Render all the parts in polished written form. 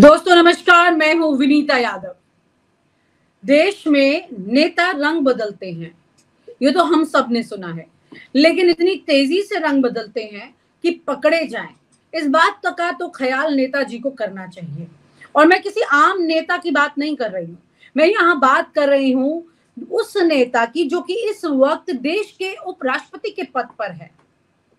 दोस्तों नमस्कार, मैं हूं विनीता यादव। देश में नेता रंग बदलते हैं, ये तो हम सब ने सुना है, लेकिन इतनी तेजी से रंग बदलते हैं कि पकड़े जाएं, इस बात तक का तो ख्याल नेता जी को करना चाहिए। और मैं किसी आम नेता की बात नहीं कर रही हूँ, मैं यहाँ बात कर रही हूँ उस नेता की जो कि इस वक्त देश के उपराष्ट्रपति के पद पर है।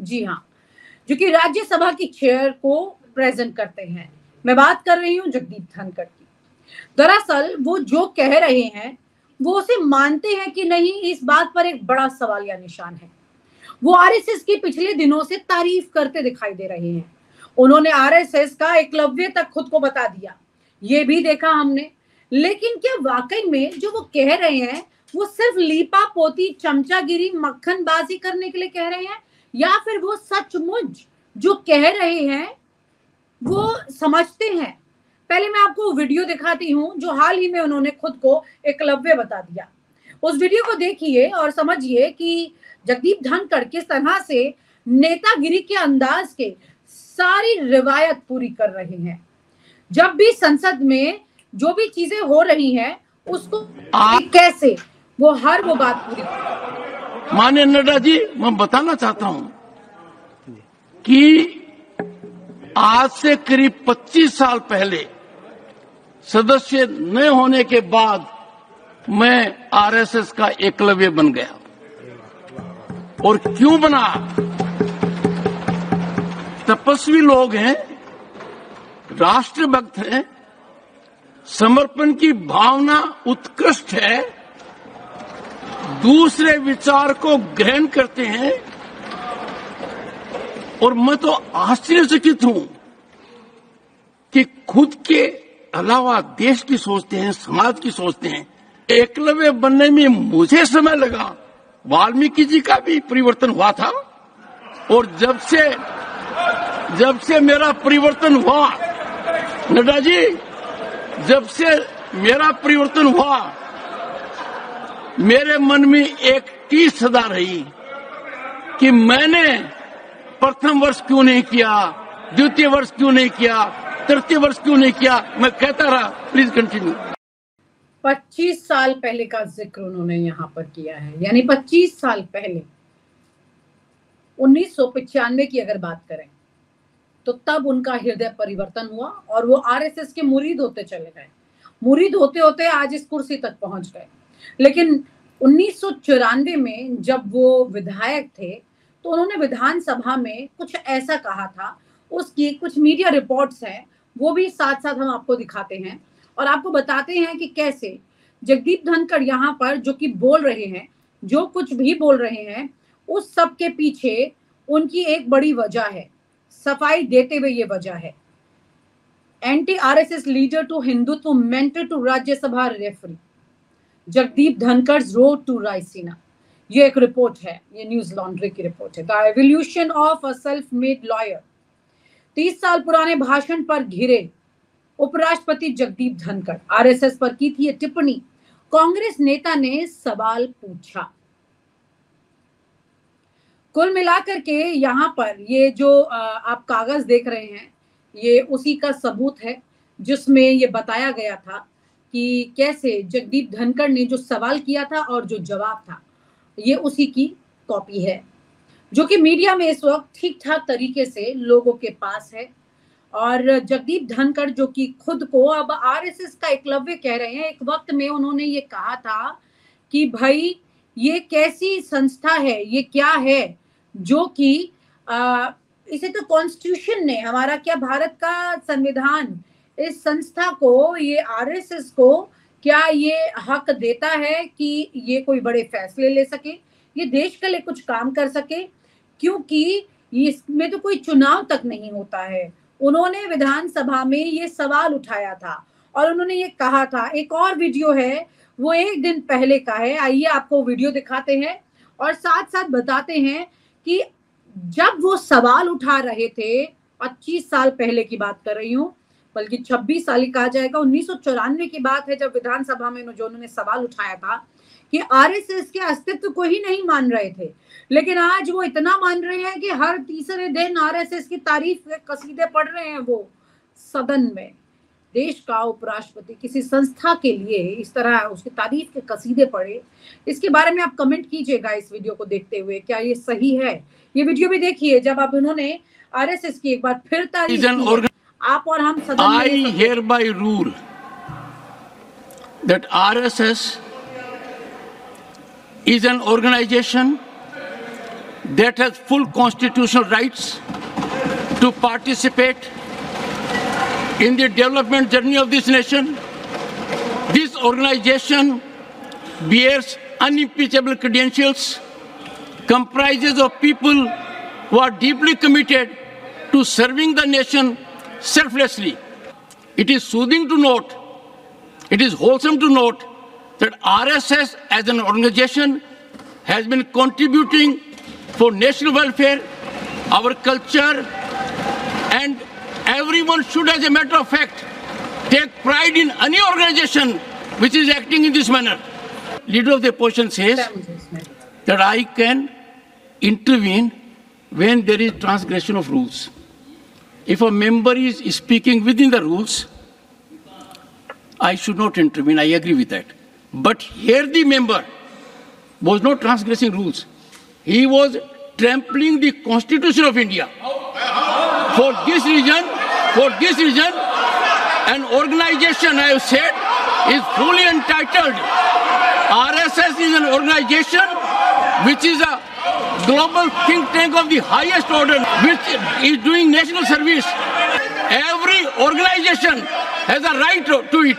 जी हाँ, जो कि राज्यसभा की चेयर को प्रेजेंट करते हैं। मैं बात कर रही हूँ जगदीप धनकर की। दरअसल वो जो कह रहे हैं वो उसे मानते हैं कि नहीं, इस बात पर एक बड़ा सवालिया निशान है। वो आरएसएस की पिछले दिनों से तारीफ करते दिखाई दे रहे हैं। उन्होंने आरएसएस का एकलव्य तक खुद को बता दिया, ये भी देखा हमने। लेकिन क्या वाकई में जो वो कह रहे हैं वो सिर्फ लीपा पोती, चमचागिरी, मक्खनबाजी करने के लिए कह रहे हैं, या फिर वो सचमुच जो कह रहे हैं वो समझते हैं? पहले मैं आपको वीडियो दिखाती हूँ जो हाल ही में उन्होंने खुद को एकलव्य बता दिया। उस वीडियो को देखिए और समझिए कि जगदीप धनखड़ किस तरह से नेतागिरी के अंदाज के सारी रिवायत पूरी कर रहे हैं। जब भी संसद में जो भी चीजें हो रही हैं उसको कैसे वो हर वो बात पूरी। माननीय नड्डा जी, मैं बताना चाहता हूं कि आज से करीब 25 साल पहले सदस्य न होने के बाद मैं आरएसएस का एकलव्य बन गया। और क्यों बना? तपस्वी लोग हैं, राष्ट्रभक्त हैं, समर्पण की भावना उत्कृष्ट है, दूसरे विचार को ग्रहण करते हैं। और मैं तो आश्चर्यचकित हूं कि खुद के अलावा देश की सोचते हैं, समाज की सोचते हैं। एकलव्य बनने में मुझे समय लगा, वाल्मीकि जी का भी परिवर्तन हुआ था। और जब से मेरा परिवर्तन हुआ नड्डा जी, जब से मेरा परिवर्तन हुआ मेरे मन में एक टीस सदा रही कि मैंने प्रथम वर्ष क्यों नहीं किया, द्वितीय वर्ष क्यों नहीं किया, तृतीय वर्ष क्यों नहीं किया। मैं कहता रहा, प्लीज कंटिन्यू। 25 साल पहले का जिक्र उन्होंने यहाँ पर किया है, यानी 25 साल पहले 1995 की अगर बात करें तो तब उनका हृदय परिवर्तन हुआ और वो आरएसएस के मुरीद होते चले गए। मुरीद होते होते आज इस कुर्सी तक पहुंच गए। लेकिन 1994 में जब वो विधायक थे तो उन्होंने विधानसभा में कुछ ऐसा कहा था, उसकी कुछ मीडिया रिपोर्ट्स हैं, वो भी साथ साथ हम आपको दिखाते हैं और आपको बताते हैं कि कैसे जगदीप धनखड़ यहाँ पर जो कि बोल रहे हैं, जो कुछ भी बोल रहे हैं, उस सब के पीछे उनकी एक बड़ी वजह है। सफाई देते हुए ये वजह है, anti RSS leader to Hindutva mentor to Rajya Sabha referee Jagdeep Dhankhar road to Raisina. ये एक रिपोर्ट है, ये न्यूज लॉन्ड्री की रिपोर्ट है। The evolution of a self made lawyer. 30 साल पुराने भाषण पर घिरे उपराष्ट्रपति जगदीप धनखड़, आरएसएस पर की थी ये टिप्पणी। कांग्रेस नेता ने सवाल पूछा। कुल मिलाकर के यहाँ पर ये जो आप कागज देख रहे हैं ये उसी का सबूत है जिसमें ये बताया गया था कि कैसे जगदीप धनखड़ ने जो सवाल किया था और जो जवाब था ये उसी की कॉपी है, जो कि मीडिया में इस वक्त ठीक ठाक तरीके से लोगों के पास है। और जगदीप धनखड़ जो कि खुद को अब आरएसएस का एकलव्य कह रहे हैं, एक वक्त में उन्होंने ये कहा था कि भाई ये कैसी संस्था है, ये क्या है, जो कि इसे तो कॉन्स्टिट्यूशन ने, हमारा क्या भारत का संविधान, इस संस्था को, ये आरएसएस को क्या ये हक देता है कि ये कोई बड़े फैसले ले सके, ये देश के लिए कुछ काम कर सके, क्योंकि इसमें तो कोई चुनाव तक नहीं होता है। उन्होंने विधानसभा में ये सवाल उठाया था और उन्होंने ये कहा था। एक और वीडियो है, वो एक दिन पहले का है, आइए आपको वीडियो दिखाते हैं और साथ साथ बताते हैं कि जब वो सवाल उठा रहे थे, 25 साल पहले की बात कर रही हूँ, बल्कि 26 साल ही कहा जाएगा, 1994 की बात है, जब विधानसभा में उन्होंने सवाल उठाया था कि आरएसएस के अस्तित्व को ही नहीं मान रहे थे, लेकिन आज वो इतना मान रहे हैं कि हर तीसरे दिन आरएसएस की तारीफ के कसीदे पढ़ रहे हैं वो सदन में। देश का उपराष्ट्रपति किसी संस्था के लिए इस तरह उसकी तारीफ के कसीदे पढ़े, इसके बारे में आप कमेंट कीजिएगा इस वीडियो को देखते हुए, क्या ये सही है। ये वीडियो भी देखिए जब आप उन्होंने आरएसएस की एक बार फिर तारीफ। आप और हम सदन में I hereby rule that RSS is an organization that has full constitutional rights to participate in the development journey of this nation. This organization bears unimpeachable credentials, comprises of people who are deeply committed to serving the nation selflessly. It is soothing to note, it is wholesome to note that RSS as an organization has been contributing for national welfare, our culture, and everyone should, as a matter of fact, take pride in any organization which is acting in this manner. Leader of the opposition says that I can intervene when there is transgression of rules. If a member is speaking within the rules, I should not intervene. I agree with that. But here the member was not transgressing rules. He was trampling the Constitution of India. For this reason, an organization, I have said, is fully entitled. RSS is an organization which is a global think tank of the highest order, which is doing national service. Every organization has a right to it.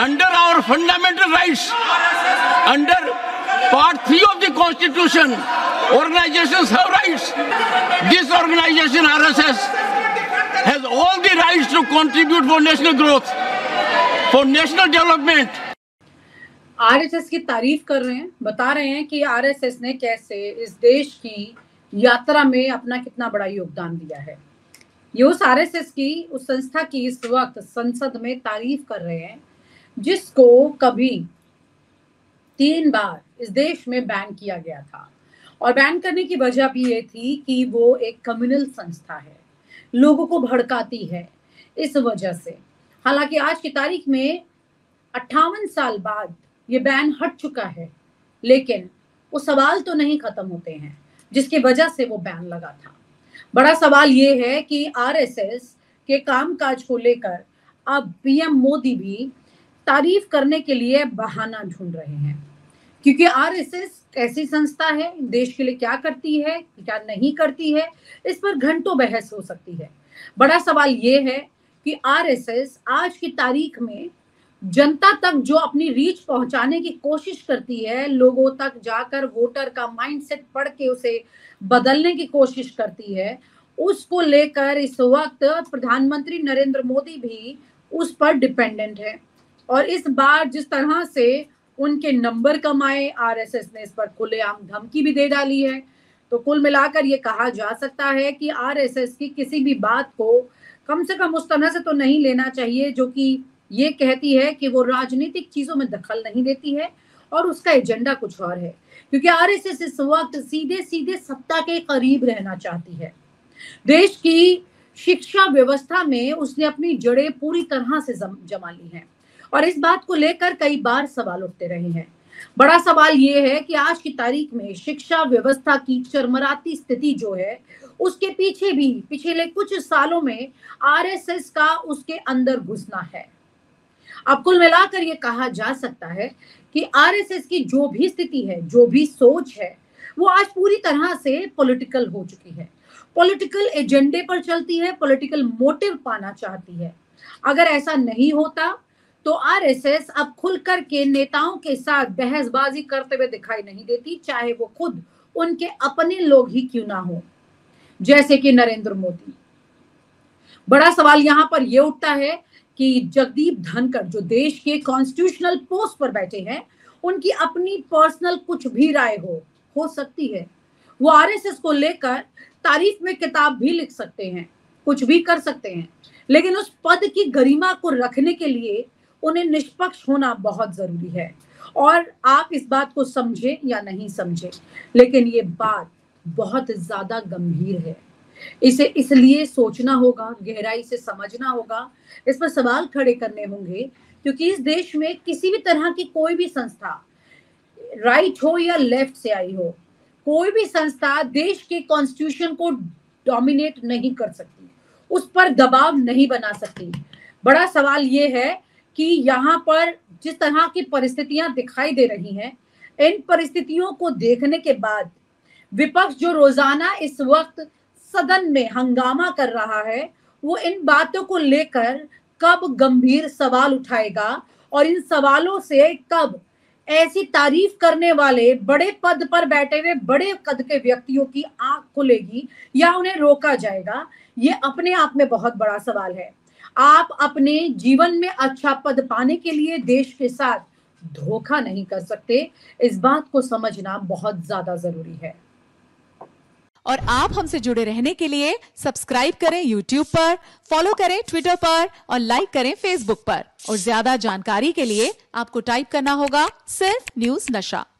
Under our fundamental rights, under Part 3 of the Constitution, organizations have rights. This organization, RSS, has all the rights to contribute for national growth, for national development. RSS की तारीफ कर रहे हैं, बता रहे हैं कि RSS ने कैसे इस देश की यात्रा में अपना कितना बड़ा योगदान दिया है। ये उस RSS की, उस संस्था की इस वक्त संसद में तारीफ कर रहे हैं जिसको कभी 3 बार इस देश में बैन किया गया था, और बैन करने की वजह भी ये थी कि वो एक कम्युनल संस्था है, लोगों को भड़काती है, इस वजह से। हालांकि आज की तारीख में 58 साल बाद ये बैन हट चुका है, लेकिन वो सवाल तो नहीं खत्म होते हैं जिसकी वजह से वो बैन लगा था। बड़ा सवाल ये है कि आरएसएस के कामकाज को लेकर अब पीएम मोदी भी तारीफ करने के लिए बहाना ढूंढ रहे हैं, क्योंकि आरएसएस ऐसी संस्था है, देश के लिए क्या करती है, क्या नहीं करती है, इस पर घंटों बहस हो सकती है। बड़ा सवाल ये है कि आरएसएस आज की तारीख में जनता तक जो अपनी रीच पहुंचाने की कोशिश करती है, लोगों तक जाकर वोटर का माइंडसेट पढ़ के उसे बदलने की कोशिश करती है, उसको लेकर इस वक्त प्रधानमंत्री नरेंद्र मोदी भी उस पर डिपेंडेंट है। और इस बार जिस तरह से उनके नंबर कमाए, आरएसएस ने इस पर खुलेआम धमकी भी दे डाली है। तो कुल मिलाकर ये कहा जा सकता है कि आरएसएस की किसी भी बात को कम से कम उस तरह से तो नहीं लेना चाहिए जो कि ये कहती है कि वो राजनीतिक चीजों में दखल नहीं देती है और उसका एजेंडा कुछ और है, क्योंकि आरएसएस इस वक्त सीधे सीधे सत्ता के करीब रहना चाहती है। देश की शिक्षा व्यवस्था में उसने अपनी जड़ें पूरी तरह से जमा ली है, और इस बात को लेकर कई बार सवाल उठते रहे हैं। बड़ा सवाल ये है कि आज की तारीख में शिक्षा व्यवस्था की चरमराती स्थिति जो है, उसके पीछे भी पिछले कुछ सालों में आरएसएस का उसके अंदर घुसना है। अब कुल मिलाकर ये कहा जा सकता है कि आरएसएस की जो भी स्थिति है, जो भी सोच है, वो आज पूरी तरह से पॉलिटिकल हो चुकी है, पॉलिटिकल एजेंडे पर चलती है, पॉलिटिकल मोटिव पाना चाहती है। अगर ऐसा नहीं होता तो आरएसएस अब खुलकर के नेताओं के साथ बहसबाजी करते हुए दिखाई नहीं देती, चाहे वो खुद उनके अपने लोग ही क्यों ना हो, जैसे कि नरेंद्र मोदी। बड़ा सवाल यहाँ पर यह उठता है कि जगदीप धनकर जो देश के कॉन्स्टिट्यूशनल पोस्ट पर बैठे हैं, उनकी अपनी पर्सनल कुछ भी राय हो सकती है। वो आरएसएस को लेकर तारीफ में किताब भी लिख सकते हैं, कुछ भी कर सकते हैं, लेकिन उस पद की गरिमा को रखने के लिए उन्हें निष्पक्ष होना बहुत जरूरी है। और आप इस बात को समझे या नहीं समझे, लेकिन ये बात बहुत ज्यादा गंभीर है। इसे इसलिए सोचना होगा, गहराई से समझना होगा, इस पर सवाल खड़े करने होंगे, क्योंकि इस देश में किसी भी तरह की कोई भी संस्था, राइट हो या लेफ्ट से आई हो, कोई भी संस्था देश के कॉन्स्टिट्यूशन को डोमिनेट नहीं कर सकती, उस पर दबाव नहीं बना सकती। बड़ा सवाल ये है कि यहाँ पर जिस तरह की परिस्थितियां दिखाई दे रही हैं, इन परिस्थितियों को देखने के बाद विपक्ष जो रोजाना इस वक्त सदन में हंगामा कर रहा है, वो इन बातों को लेकर कब गंभीर सवाल उठाएगा और इन सवालों से कब ऐसी तारीफ करने वाले, बड़े पद पर बैठे हुए, बड़े कद के व्यक्तियों की आंख खुलेगी या उन्हें रोका जाएगा, ये अपने आप में बहुत बड़ा सवाल है। आप अपने जीवन में अच्छा पद पाने के लिए देश के साथ धोखा नहीं कर सकते, इस बात को समझना बहुत ज्यादा जरूरी है। और आप हमसे जुड़े रहने के लिए सब्सक्राइब करें यूट्यूब पर, फॉलो करें ट्विटर पर और लाइक करें फेसबुक पर। और ज्यादा जानकारी के लिए आपको टाइप करना होगा सिर्फ न्यूज नशा।